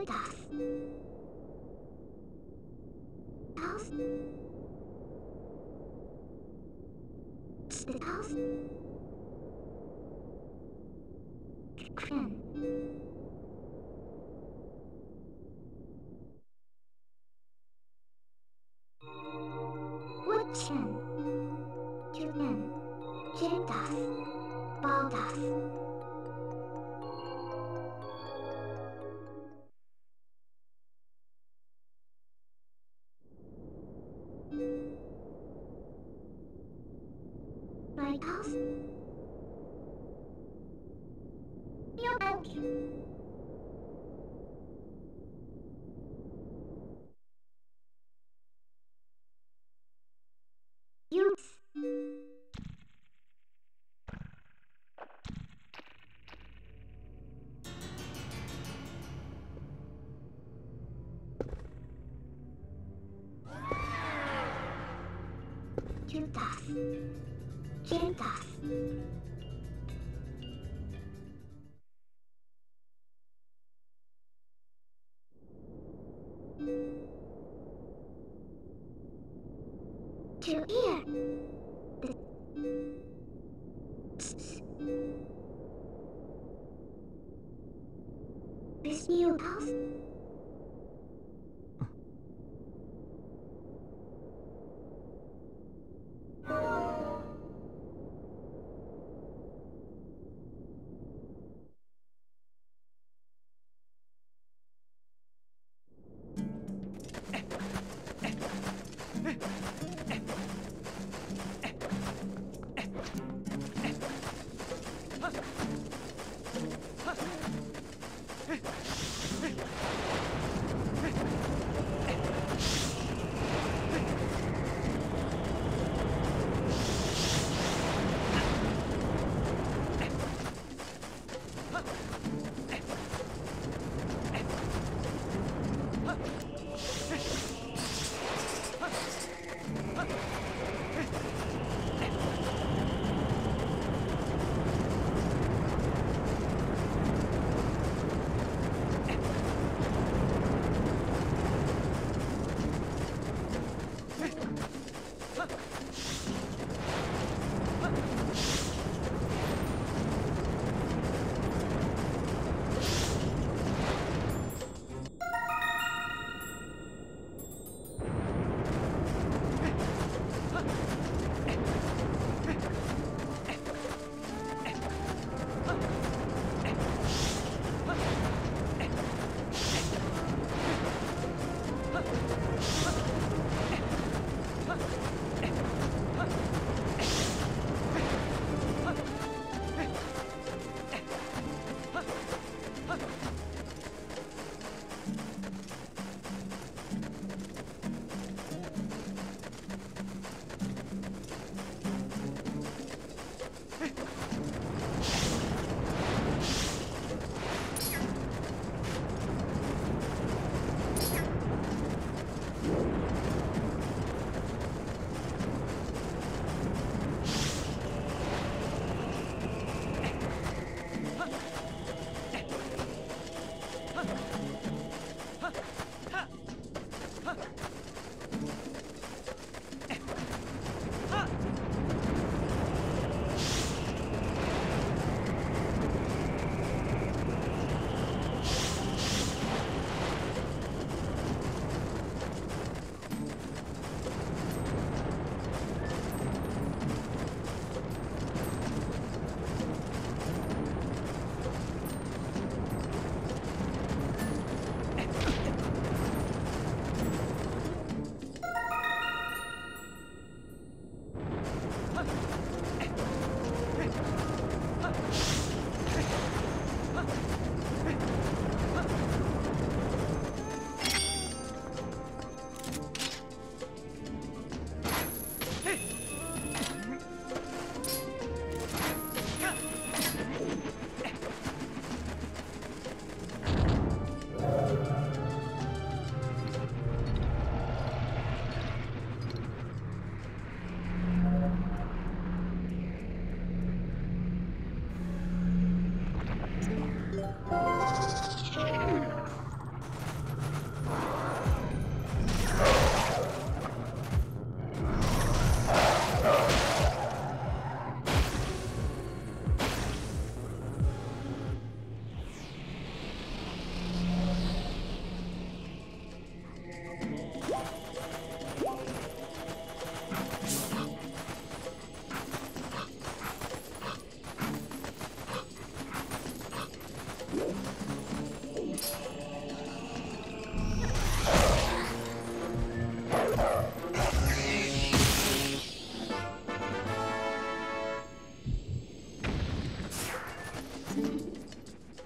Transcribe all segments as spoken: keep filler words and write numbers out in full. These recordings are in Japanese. い出す。倒す。して倒す。クレン。ウォッチン。キューネン。チェン出す。バー出す。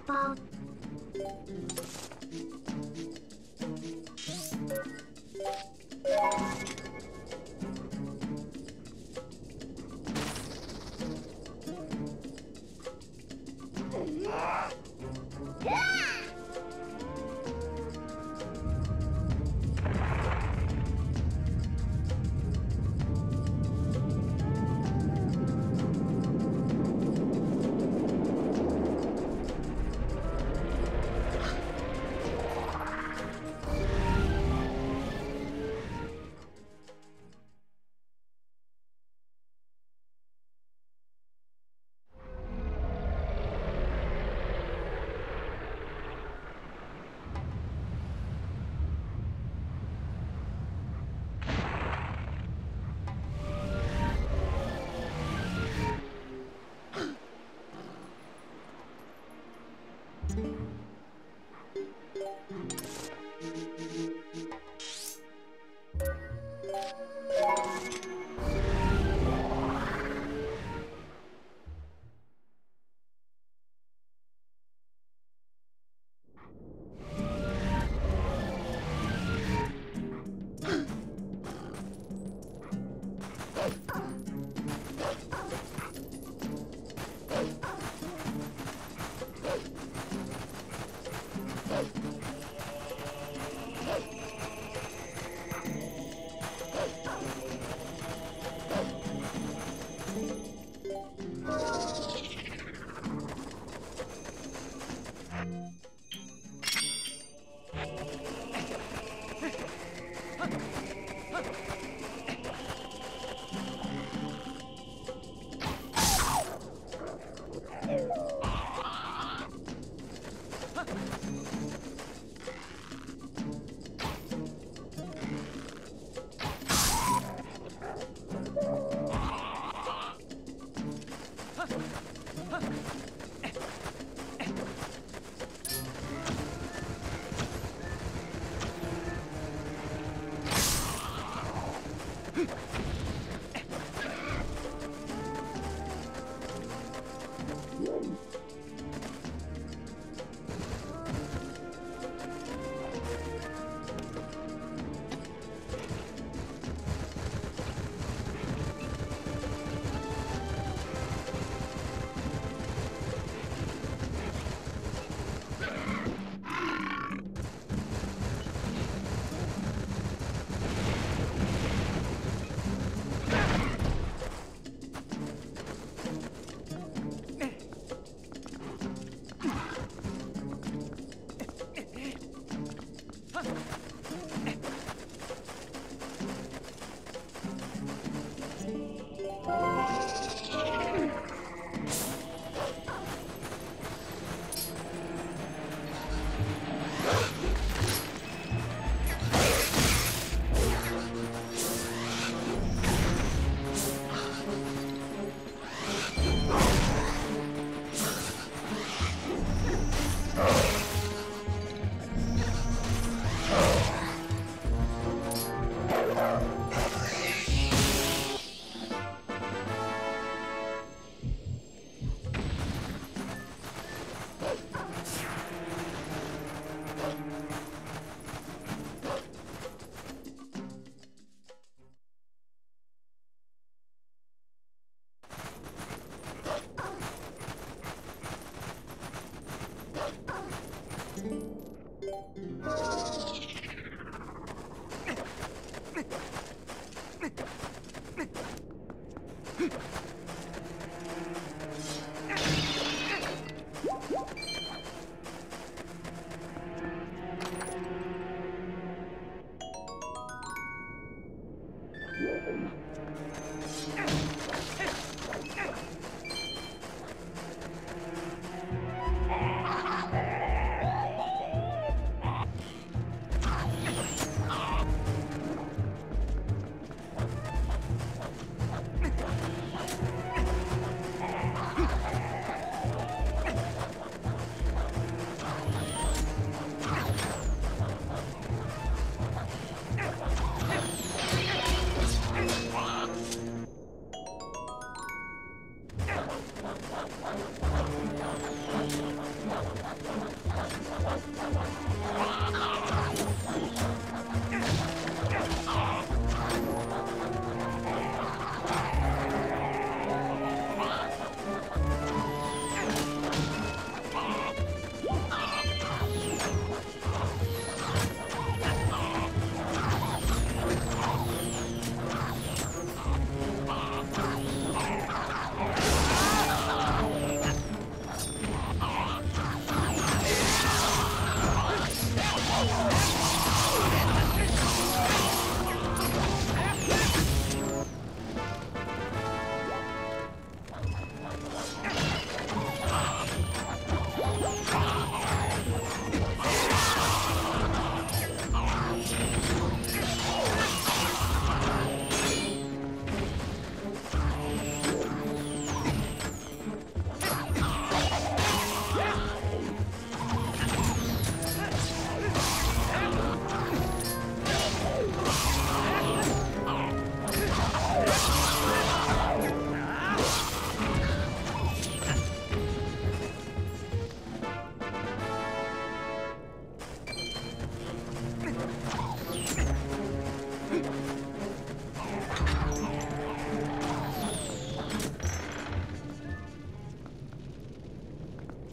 about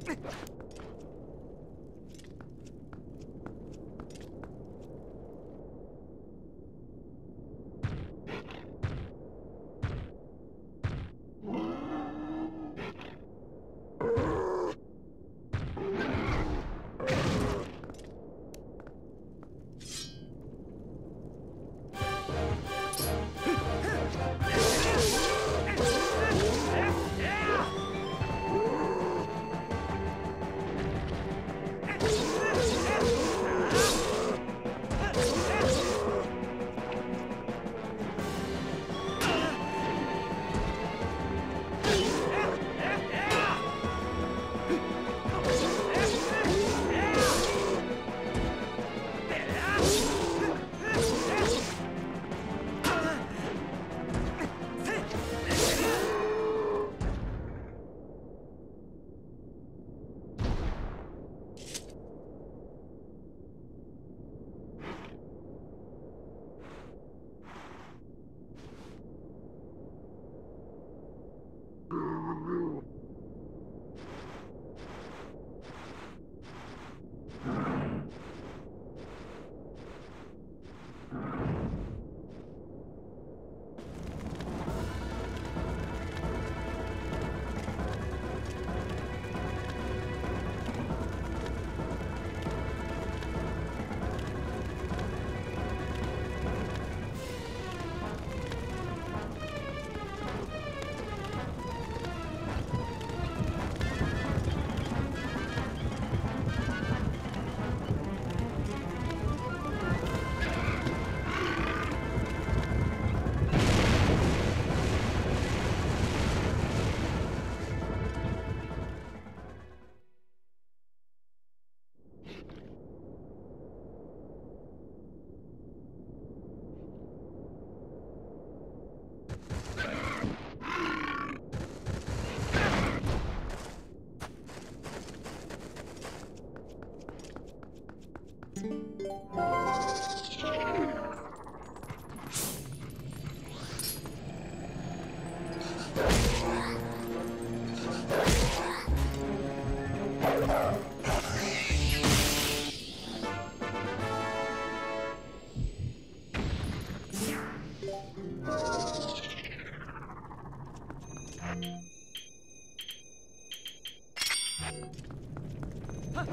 は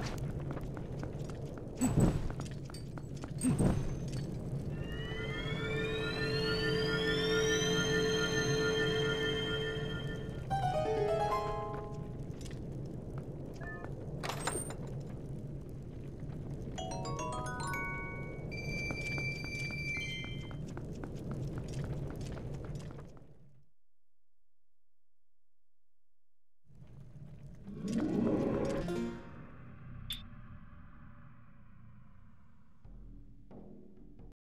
っ